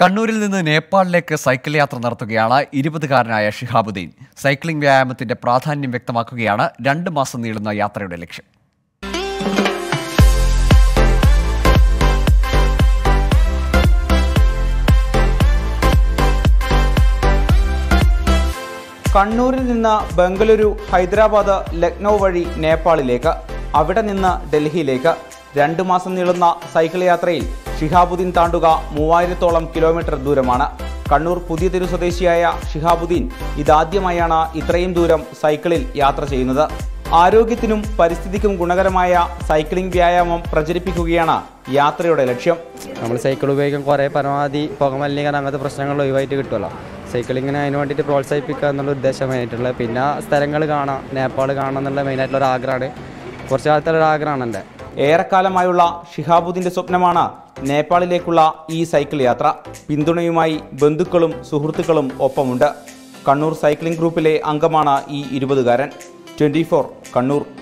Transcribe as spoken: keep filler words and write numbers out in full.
കണ്ണൂരിൽ നിന്ന് നേപ്പാളിലേക്ക് സൈക്കിൾ യാത്ര നടത്തുകയാണ് ഇരുപതുകാരനായ ഷിഹാബുദ്ദീൻ. സൈക്ലിംഗ് വ്യായാമത്തിന്റെ പ്രാധാന്യം വ്യക്തമാക്കുകയാണ് രണ്ട് മാസം നീളുന്ന യാത്രയുടെ ലക്ഷ്യം. കണ്ണൂരിൽ നിന്ന് ബംഗളൂരു, ഹൈദരാബാദ്, ലക്നൗ വഴി നേപ്പാളിലേക്ക്, അവിടെ നിന്ന് ഡൽഹിയിലേക്ക് രണ്ട് മാസം നീളുന്ന സൈക്കിൾ യാത്രയിൽ ഷിഹാബുദ്ദീൻ താണ്ടുക മൂവായിരത്തോളം കിലോമീറ്റർ ദൂരമാണ്. കണ്ണൂർ പുതിയ തെരു സ്വദേശിയായ ഷിഹാബുദ്ദീൻ ഇതാദ്യമായാണ് ഇത്രയും ദൂരം സൈക്കിളിൽ യാത്ര ചെയ്യുന്നത്. ആരോഗ്യത്തിനും പരിസ്ഥിതിക്കും ഗുണകരമായ സൈക്ലിംഗ് വ്യായാമം പ്രചരിപ്പിക്കുകയാണ് യാത്രയുടെ ലക്ഷ്യം. നമ്മൾ സൈക്കിൾ ഉപയോഗിക്കാൻ കുറേ പരമാവധി പുകമലിനീകരണം അങ്ങനത്തെ പ്രശ്നങ്ങൾ ഒഴിവായിട്ട് കിട്ടുമല്ലോ. സൈക്കിളിങ്ങിനെ അതിന് വേണ്ടിയിട്ട് പ്രോത്സാഹിപ്പിക്കുക എന്നുള്ള ഉദ്ദേശമായിട്ടുള്ള, പിന്നെ സ്ഥലങ്ങൾ കാണാം, നേപ്പാൾ കാണാം എന്നുള്ള മെയിനായിട്ടുള്ള ഒരു ആഗ്രഹമാണ്. കുറച്ച് കാലത്തെ ഒരു ആഗ്രഹമാണ് എൻ്റെ. ഏറെക്കാലമായുള്ള ഷിഹാബുദ്ദീന്റെ സ്വപ്നമാണ് നേപ്പാളിലേക്കുള്ള ഈ സൈക്കിൾ യാത്ര. പിന്തുണയുമായി ബന്ധുക്കളും സുഹൃത്തുക്കളും ഒപ്പമുണ്ട്. കണ്ണൂർ സൈക്ലിംഗ് ഗ്രൂപ്പിലെ അംഗമാണ് ഈ ഇരുപതുകാരൻ. Twenty four Kannur.